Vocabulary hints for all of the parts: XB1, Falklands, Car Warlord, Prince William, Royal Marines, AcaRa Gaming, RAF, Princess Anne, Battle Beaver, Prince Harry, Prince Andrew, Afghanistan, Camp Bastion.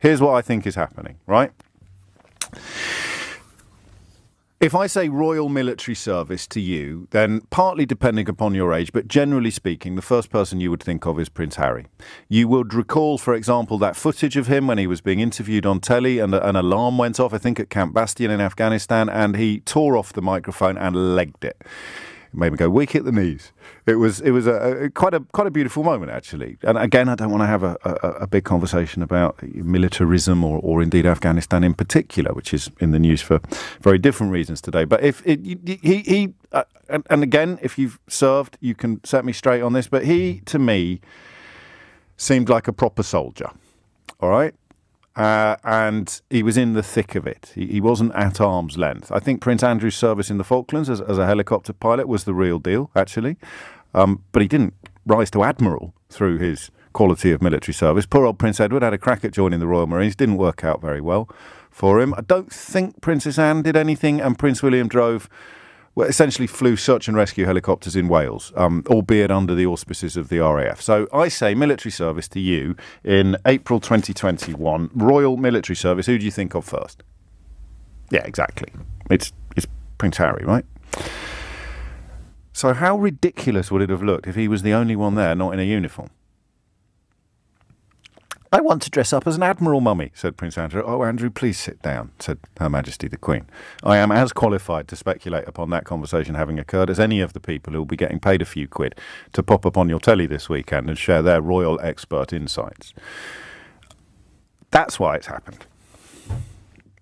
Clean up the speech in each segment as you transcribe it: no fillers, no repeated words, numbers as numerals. Here's what I think is happening, right? If I say Royal Military Service to you, then partly depending upon your age, but generally speaking, the first person you would think of is Prince Harry. You would recall, for example, that footage of him when he was being interviewed on telly and an alarm went off, I think at Camp Bastion in Afghanistan, and he tore off the microphone and legged it. It made me go weak at the knees. It was quite a beautiful moment, actually. And again, I don't want to have a big conversation about militarism or indeed Afghanistan in particular, which is in the news for very different reasons today. But if he, and again, if you've served, you can set me straight on this. But he, to me, seemed like a proper soldier. All right. And he was in the thick of it. He wasn't at arm's length. I think Prince Andrew's service in the Falklands as a helicopter pilot was the real deal, actually. But he didn't rise to admiral through his quality of military service. Poor old Prince Edward had a crack at joining the Royal Marines. Didn't work out very well for him. I don't think Princess Anne did anything, and Prince William drove... Well, essentially flew search and rescue helicopters in Wales, albeit under the auspices of the RAF. So I say military service to you in April 2021. Royal Military Service, who do you think of first? Yeah, exactly. It's Prince Harry, right? So how ridiculous would it have looked if he was the only one there, not in a uniform? I want to dress up as an admiral, Mummy, said Prince Andrew. Oh, Andrew, please sit down, said Her Majesty the Queen. I am as qualified to speculate upon that conversation having occurred as any of the people who will be getting paid a few quid to pop up on your telly this weekend and share their royal expert insights. That's why it's happened.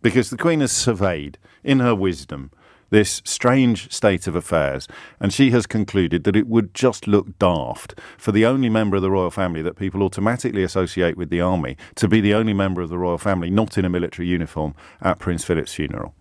Because the Queen has surveyed, in her wisdom, this strange state of affairs, and she has concluded that it would just look daft for the only member of the royal family that people automatically associate with the army to be the only member of the royal family not in a military uniform at Prince Philip's funeral.